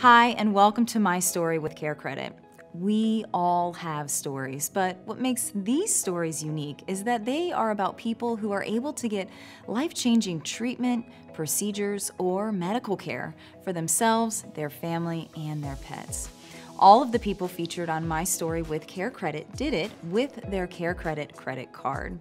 Hi, and welcome to my story with CareCredit. We all have stories, but what makes these stories unique is that they are about people who are able to get life-changing treatment, procedures, or medical care for themselves, their family, and their pets. All of the people featured on My Story with CareCredit did it with their CareCredit credit card.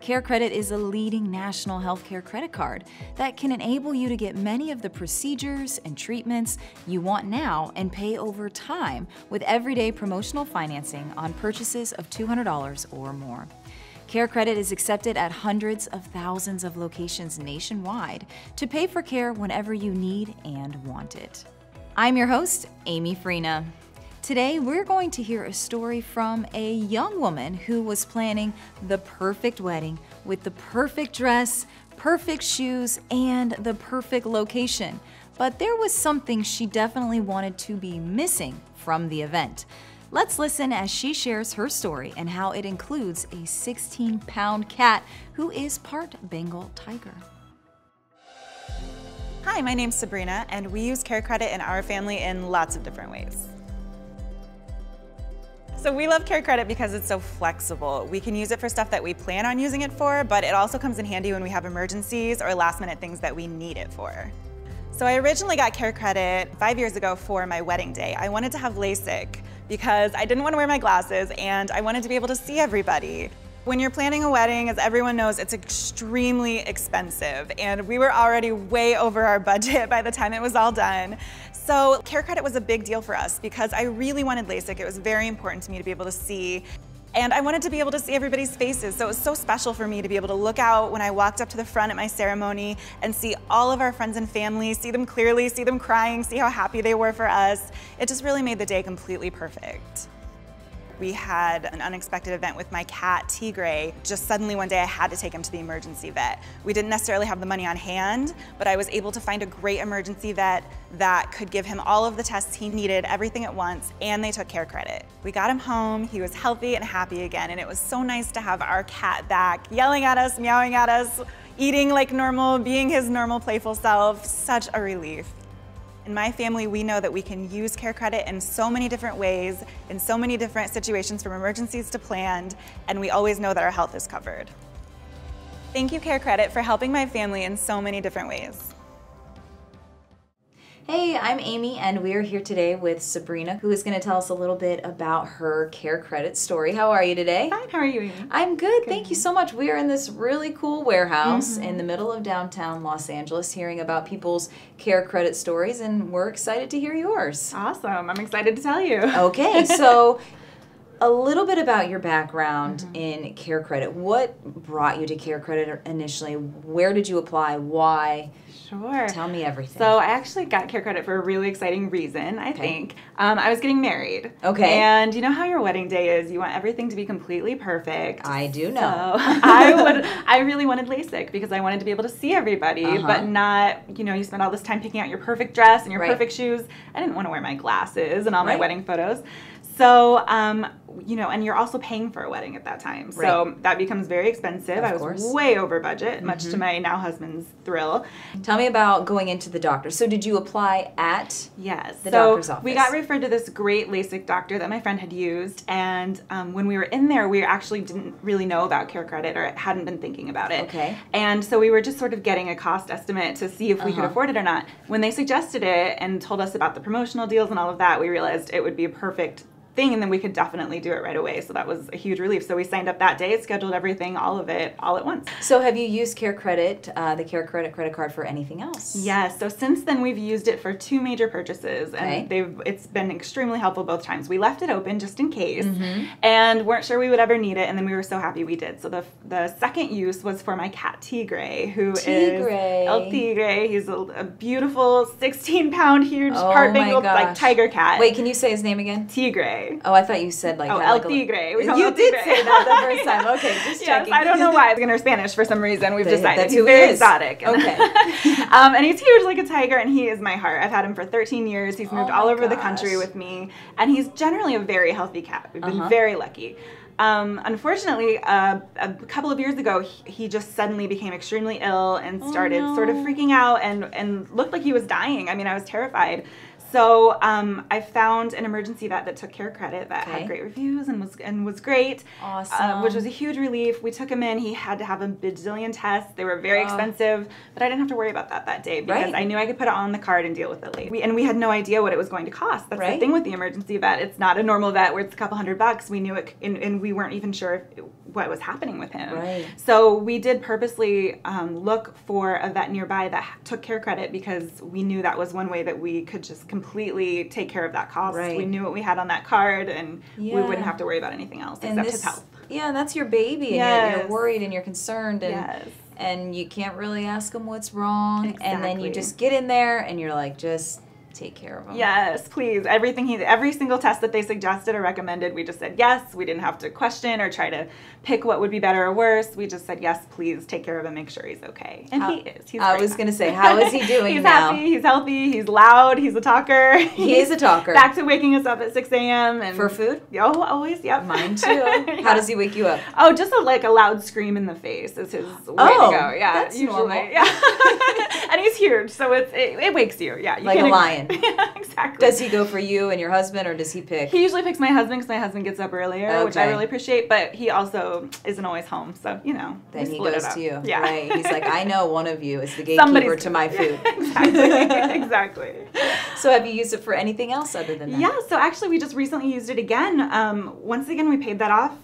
CareCredit is a leading national healthcare credit card that can enable you to get many of the procedures and treatments you want now and pay over time with everyday promotional financing on purchases of $200 or more. CareCredit is accepted at hundreds of thousands of locations nationwide to pay for care whenever you need and want it. I'm your host, Amy Freina. Today, we're going to hear a story from a young woman who was planning the perfect wedding with the perfect dress, perfect shoes, and the perfect location. But there was something she definitely wanted to be missing from the event. Let's listen as she shares her story and how it includes a 16-pound cat who is part Bengal tiger. Hi, my name's Sabrina, and we use CareCredit in our family in lots of different ways. So we love CareCredit because it's so flexible. We can use it for stuff that we plan on using it for, but it also comes in handy when we have emergencies or last minute things that we need it for. So I originally got CareCredit 5 years ago for my wedding day. I wanted to have LASIK because I didn't want to wear my glasses and I wanted to be able to see everybody. When you're planning a wedding, as everyone knows, it's extremely expensive, and we were already way over our budget by the time it was all done. So CareCredit was a big deal for us because I really wanted LASIK. It was very important to me to be able to see, and I wanted to be able to see everybody's faces, so it was so special for me to be able to look out when I walked up to the front at my ceremony and see all of our friends and family, see them clearly, see them crying, see how happy they were for us. It just really made the day completely perfect. We had an unexpected event with my cat, Tigre. Just suddenly one day I had to take him to the emergency vet. We didn't necessarily have the money on hand, but I was able to find a great emergency vet that could give him all of the tests he needed, everything at once, and they took CareCredit. We got him home, he was healthy and happy again, and it was so nice to have our cat back, yelling at us, meowing at us, eating like normal, being his normal playful self. Such a relief. In my family, we know that we can use CareCredit in so many different ways, in so many different situations, from emergencies to planned, and we always know that our health is covered. Thank you, CareCredit, for helping my family in so many different ways. Hey, I'm Amy, and we're here today with Sabrina, who is going to tell us a little bit about her CareCredit story. How are you today? Fine, how are you, Amy? I'm good, thank you so much. We're in this really cool warehouse in the middle of downtown Los Angeles hearing about people's CareCredit stories, and we're excited to hear yours. Awesome, I'm excited to tell you. Okay, so a little bit about your background in CareCredit. What brought you to CareCredit initially? Where did you apply? Why? Sure. Tell me everything. So I actually got CareCredit for a really exciting reason, I think. I was getting married. Okay. And you know how your wedding day is. You want everything to be completely perfect. I do know. So I really wanted LASIK because I wanted to be able to see everybody, but not, you know, you spend all this time picking out your perfect dress and your perfect shoes. I didn't want to wear my glasses and all my wedding photos. So, you know, and you're also paying for a wedding at that time. So that becomes very expensive. Of course. I was way over budget, much to my now husband's thrill. Tell me about going into the doctor. So did you apply at the doctor's office? We got referred to this great LASIK doctor that my friend had used. And when we were in there, we actually didn't really know about CareCredit or hadn't been thinking about it. Okay. And so we were just sort of getting a cost estimate to see if we could afford it or not. When they suggested it and told us about the promotional deals and all of that, we realized it would be a perfect thing, and then we could definitely do it right away. So that was a huge relief. So we signed up that day, scheduled everything, all of it, all at once. So have you used CareCredit, the CareCredit credit card, for anything else? Yes. So since then, we've used it for 2 major purchases, and it's been extremely helpful both times. We left it open just in case, and weren't sure we would ever need it, and then we were so happy we did. So the second use was for my cat Tigre, who is El Tigre. He's a beautiful 16-pound huge part Bengal like tiger cat. Wait, can you say his name again? Tigre. Oh, I thought you said like El Tigre. You did say that the first time. Okay, just checking. I don't know why. In our Spanish, for some reason, we've decided that's who he is. He's very exotic. Okay. And he's huge like a tiger, and he is my heart. I've had him for 13 years. He's moved all over the country with me, and he's generally a very healthy cat. We've been very lucky. Unfortunately, a couple of years ago, he just suddenly became extremely ill and started sort of freaking out and looked like he was dying. I mean, I was terrified. So I found an emergency vet that took CareCredit that had great reviews and was great, which was a huge relief. We took him in. He had to have a bazillion tests. They were very expensive, but I didn't have to worry about that that day because I knew I could put it on the card and deal with it later. And we had no idea what it was going to cost. That's the thing with the emergency vet. It's not a normal vet where it's a couple $100. We knew it, and we weren't even sure if what was happening with him. So we did purposely look for a vet nearby that took CareCredit because we knew that was one way that we could just completely take care of that cost. We knew what we had on that card, and we wouldn't have to worry about anything else except his health. Yeah, that's your baby, and you're worried and you're concerned, and and you can't really ask him what's wrong, and then you just get in there and you're like, just take care of him. Yes, please. Everything every single test that they suggested or recommended, we just said yes. We didn't have to question or try to pick what would be better or worse. We just said yes, please take care of him, make sure he's okay. And he is. He's I was going to say, how is he doing he's now? He's happy, he's healthy, he's loud, he's a talker. He is a talker. Back to waking us up at 6 a.m. and for food? Oh, always, yep. Mine too. How does he wake you up? Oh, just like a loud scream in the face is his way to go. Yeah, that's usually normal. Yeah. And he's huge, so it wakes you. Yeah, you like a lion. Yeah, exactly. Does he go for you and your husband, or does he pick? He usually picks my husband because my husband gets up earlier, which I really appreciate, but he also isn't always home, so, you know. Then he goes to you. Yeah. Right. He's like, I know one of you is the gatekeeper to my food. Exactly. Exactly. So have you used it for anything else other than that? Yeah, so actually we just recently used it again. Once again, we paid that off.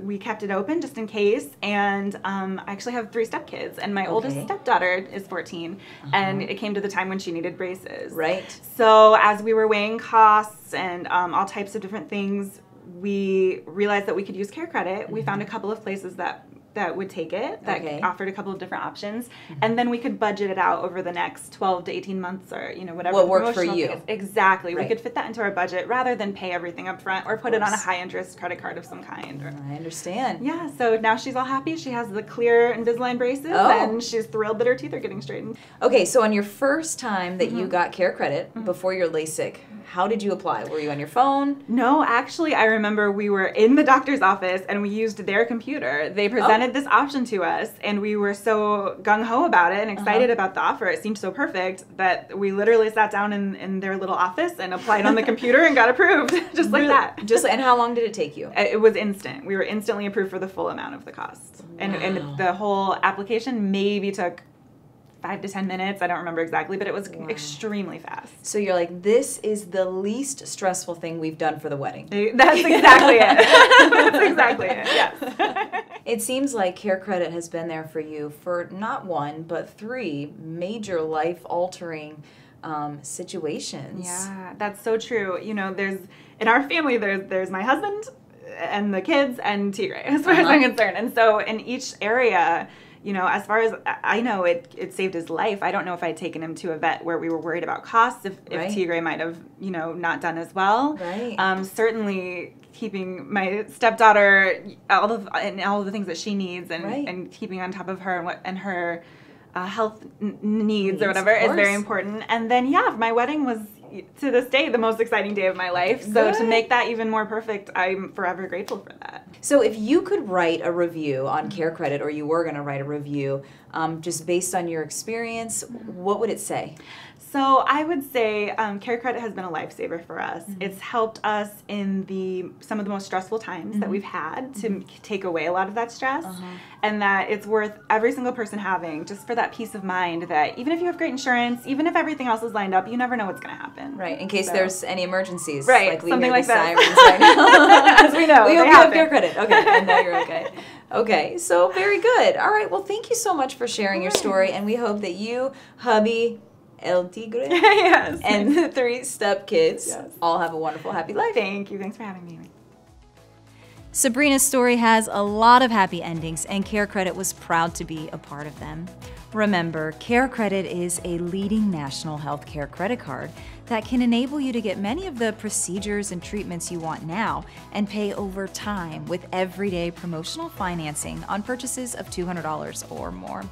We kept it open just in case, and I actually have 3 stepkids, and my oldest stepdaughter is 14, and it came to the time when she needed braces. So as we were weighing costs and all types of different things, we realized that we could use CareCredit. We found a couple of places that would take it, that offered a couple of different options, and then we could budget it out over the next 12 to 18 months, or you know, whatever what worked for you. Exactly, we could fit that into our budget rather than pay everything up front or put it on a high interest credit card of some kind. I understand. Yeah, so now she's all happy. She has the clear Invisalign braces, and she's thrilled that her teeth are getting straightened. Okay, so on your first time that you got CareCredit before your LASIK, how did you apply? Were you on your phone? No, actually, I remember we were in the doctor's office and we used their computer. They presented this option to us, and we were so gung-ho about it and excited about the offer. It seemed so perfect that we literally sat down in their little office and applied on the computer and got approved, just like that. And how long did it take you? It was instant. We were instantly approved for the full amount of the cost. And the whole application maybe took 5 to 10 minutes. I don't remember exactly, but it was extremely fast. So you're like, this is the least stressful thing we've done for the wedding. That's exactly it. That's exactly it, yes. It seems like CareCredit has been there for you for not one, but 3 major life-altering situations. Yeah, that's so true. You know, there's, in our family, there's my husband and the kids and Tigre, as far as I'm concerned. And so in each area, you know, as far as I know, it saved his life. I don't know if I'd taken him to a vet where we were worried about costs, if Tigre might have, you know, not done as well. Certainly keeping my stepdaughter all of the things that she needs and keeping on top of her and her health needs or whatever is very important. And then, yeah, my wedding was, to this day, the most exciting day of my life. So to make that even more perfect, I'm forever grateful for that. So if you could write a review on CareCredit, or you were going to write a review, just based on your experience, what would it say? So I would say CareCredit has been a lifesaver for us. It's helped us in some of the most stressful times that we've had to take away a lot of that stress, and that it's worth every single person having, just for that peace of mind that even if you have great insurance, even if everything else is lined up, you never know what's going to happen. Right, in case there's any emergencies. Right, like we something like that. Right. As we know, we hope you have CareCredit. Okay, I know you're okay. Okay, so very good. All right, well, thank you so much for sharing your story, and we hope that you, hubby, El Tigre, and the 3 stepkids all have a wonderful, happy life. Thank you. Thanks for having me. Sabrina's story has a lot of happy endings, and CareCredit was proud to be a part of them. Remember, CareCredit is a leading national healthcare credit card that can enable you to get many of the procedures and treatments you want now and pay over time with everyday promotional financing on purchases of $200 or more.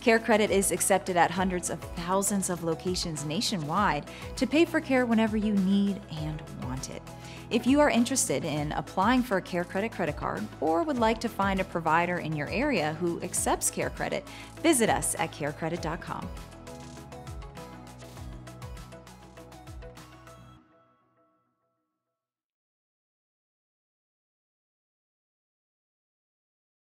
CareCredit is accepted at hundreds of thousands of locations nationwide to pay for care whenever you need and want it. If you are interested in applying for a CareCredit credit card or would like to find a provider in your area who accepts CareCredit, visit us at carecredit.com.